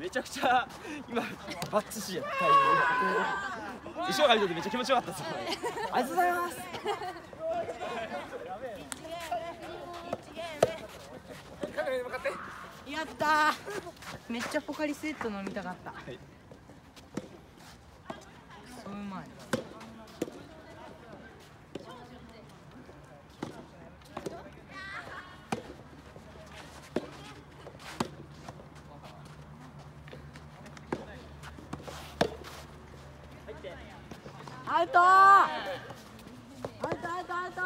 めちゃくちゃ今バッチシやった。後ろから見ててめっちゃ気持ちよかったです。ありがとうございます。やったー。めっちゃポカリスエット飲みたかった。はい、そううまい。アウトー。アウトアウトアウト。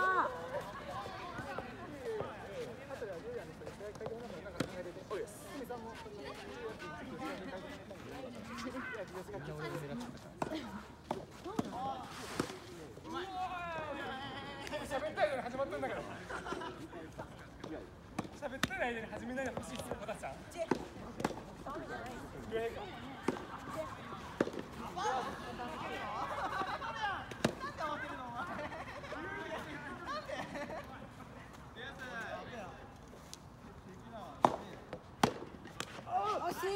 惜しい。完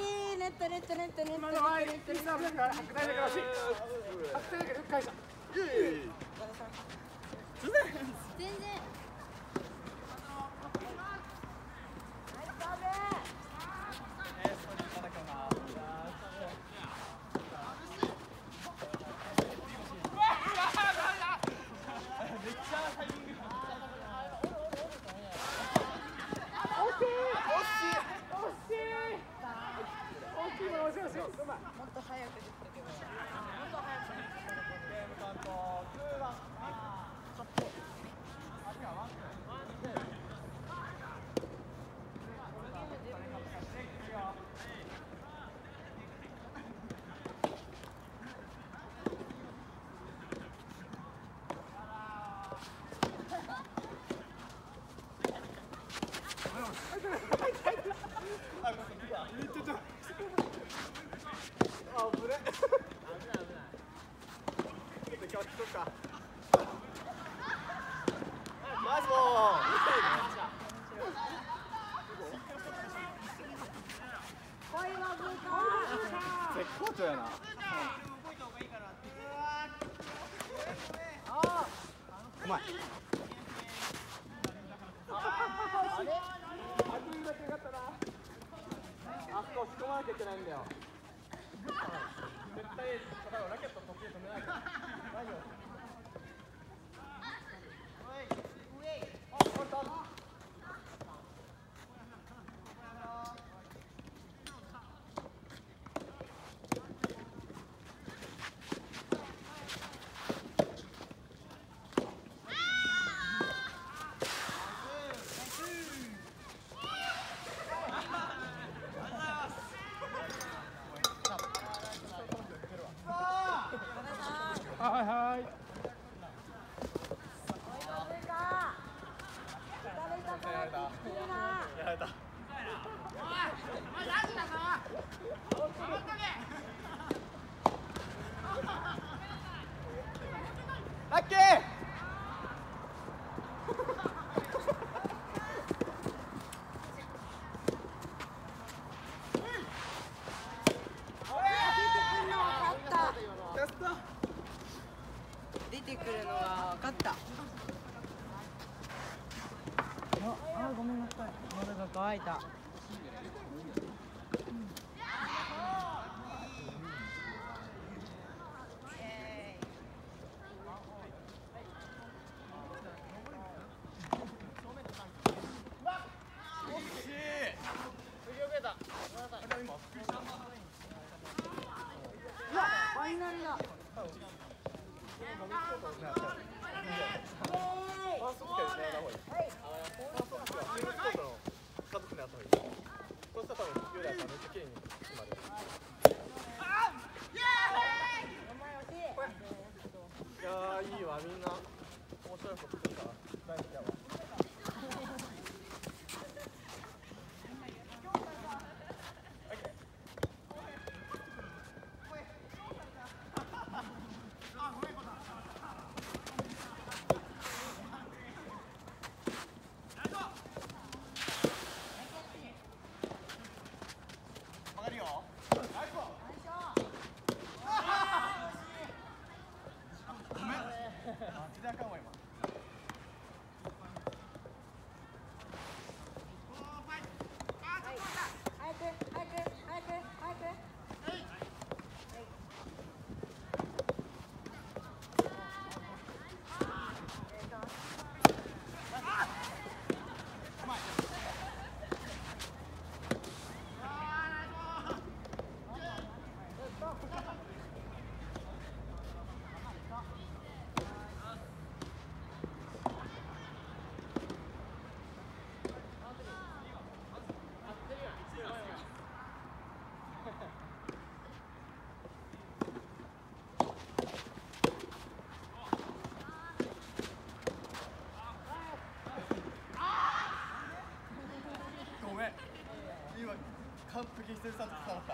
璧してるさと伝わっ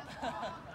た。